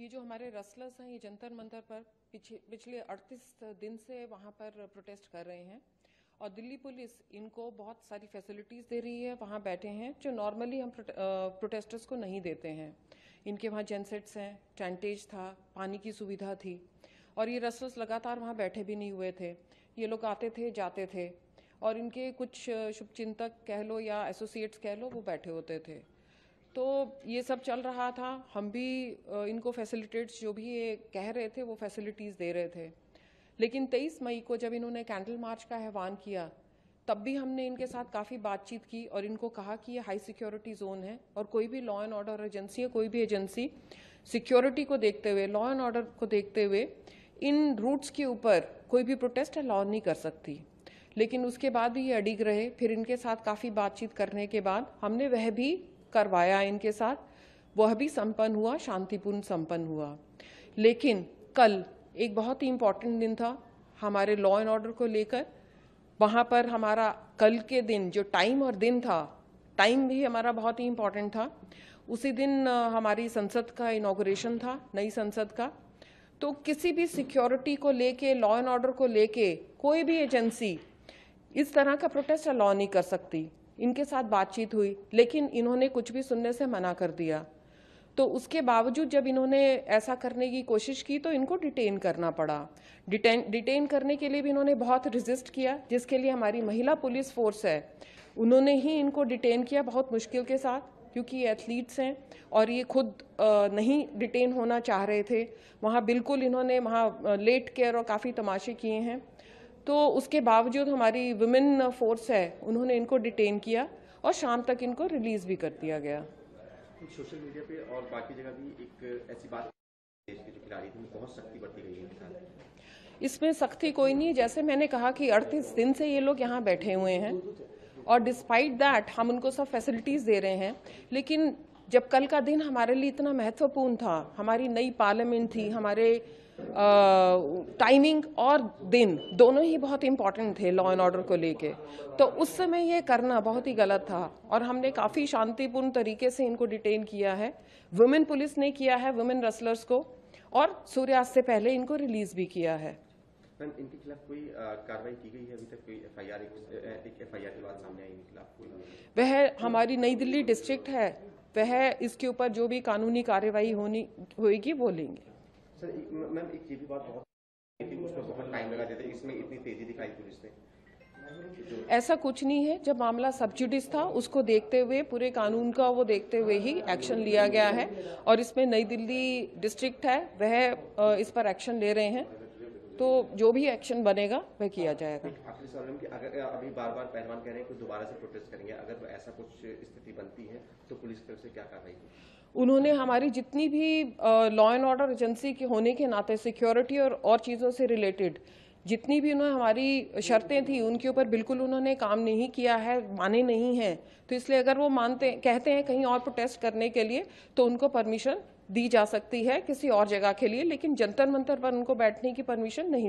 ये जो हमारे रसलर्स हैं ये जंतर मंतर पर पिछले 38 दिन से वहां पर प्रोटेस्ट कर रहे हैं और दिल्ली पुलिस इनको बहुत सारी फैसिलिटीज दे रही है। वहां बैठे हैं जो नॉर्मली हम प्रोटेस्टर्स को नहीं देते हैं। इनके वहां जेनसेट्स हैं, टेंटेज था, पानी की सुविधा थी और ये रसलर्स लगातार वहां बैठे भी नहीं हुए थे। ये लोग आते थे जाते थे और इनके कुछ शुभचिंतक कह लो या एसोसिएट्स कह लो वो बैठे होते थे। तो ये सब चल रहा था। हम भी इनको फैसिलिटेट्स जो भी ये कह रहे थे वो फैसिलिटीज़ दे रहे थे, लेकिन 23 मई को जब इन्होंने कैंडल मार्च का आह्वान किया तब भी हमने इनके साथ काफ़ी बातचीत की और इनको कहा कि ये हाई सिक्योरिटी जोन है और कोई भी लॉ एंड ऑर्डर एजेंसी है, कोई भी एजेंसी सिक्योरिटी को देखते हुए, लॉ एंड ऑर्डर को देखते हुए इन रूट्स के ऊपर कोई भी प्रोटेस्ट अलाउ नहीं कर सकती। लेकिन उसके बाद भी ये अडिग रहे। फिर इनके साथ काफ़ी बातचीत करने के बाद हमने वह भी करवाया इनके साथ, वह भी संपन्न हुआ, शांतिपूर्ण संपन्न हुआ। लेकिन कल एक बहुत ही इम्पॉर्टेंट दिन था हमारे लॉ एंड ऑर्डर को लेकर। वहाँ पर हमारा कल के दिन जो टाइम और दिन था, टाइम भी हमारा बहुत ही इम्पॉर्टेंट था। उसी दिन हमारी संसद का इनॉग्रेशन था, नई संसद का। तो किसी भी सिक्योरिटी को लेके, लॉ एंड ऑर्डर को लेके कोई भी एजेंसी इस तरह का प्रोटेस्ट अलाउ नहीं कर सकती। इनके साथ बातचीत हुई लेकिन इन्होंने कुछ भी सुनने से मना कर दिया। तो उसके बावजूद जब इन्होंने ऐसा करने की कोशिश की तो इनको डिटेन करना पड़ा। डिटेन करने के लिए भी इन्होंने बहुत रिजिस्ट किया, जिसके लिए हमारी महिला पुलिस फोर्स है उन्होंने ही इनको डिटेन किया बहुत मुश्किल के साथ, क्योंकि ये एथलीट्स हैं और ये खुद नहीं डिटेन होना चाह रहे थे। वहाँ बिल्कुल इन्होंने वहाँ लेट केयर और काफ़ी तमाशे किए हैं। तो उसके बावजूद हमारी वुमेन फोर्स है उन्होंने इनको डिटेन किया और शाम तक इनको रिलीज भी कर दिया गया। सोशल मीडिया पे और बाकी जगह भी एक ऐसी बात देश के जो खिलाड़ी थे बहुत सख्ती बरती गई है। इसमें सख्ती कोई नहीं है। जैसे मैंने कहा कि 38 दिन से ये लोग यहाँ बैठे हुए हैं और डिस्पाइट दैट हम उनको सब फैसिलिटीज दे रहे हैं। लेकिन जब कल का दिन हमारे लिए इतना महत्वपूर्ण था, हमारी नई पार्लियामेंट थी, हमारे टाइमिंग और दिन दोनों ही बहुत इम्पॉर्टेंट थे लॉ एंड ऑर्डर को लेके, तो उस समय ये करना बहुत ही गलत था। और हमने काफ़ी शांतिपूर्ण तरीके से इनको डिटेन किया है, वुमेन पुलिस ने किया है वुमेन रेसलर्स को, और सूर्यास्त से पहले इनको रिलीज भी किया है। मैम इनके खिलाफ कोई कार्रवाई की गई है अभी तक? कोई एफआईआर के बाद सामने आई इनके खिलाफ कोई? वह हमारी नई दिल्ली डिस्ट्रिक्ट है, वह इसके ऊपर जो भी कानूनी कार्रवाई होनी होगी वो लेंगे। सर मैम एक ये भी बात बहुत टाइम लगा देते, इसमें इतनी तेजी दिखाई पुलिस ने? ऐसा कुछ नहीं है। जब मामला सब जुडिस था उसको देखते हुए, पूरे कानून का वो देखते हुए ही एक्शन लिया गया है और इसमें नई दिल्ली डिस्ट्रिक्ट है वह इस पर एक्शन ले रहे हैं। तो जो भी एक्शन बनेगा वह किया जाएगा। आखिरी सवाल है कि अगर अभी बार-बार पहलवान कह रहे हैं कि दोबारा से प्रोटेस्ट करेंगे, अगर ऐसा कुछ स्थिति बनती है तो पुलिस की तरफ से क्या कार्रवाई होगी? उन्होंने हमारी जितनी भी लॉ एंड ऑर्डर एजेंसी के होने के नाते सिक्योरिटी और चीज़ों से रिलेटेड जितनी भी उन्होंने हमारी शर्तें थी उनके ऊपर बिल्कुल उन्होंने काम नहीं किया है, माने नहीं हैं। तो इसलिए अगर वो मानते कहते हैं कहीं और प्रोटेस्ट करने के लिए तो उनको परमिशन दी जा सकती है किसी और जगह के लिए, लेकिन जंतर मंतर पर उनको बैठने की परमिशन नहीं दी।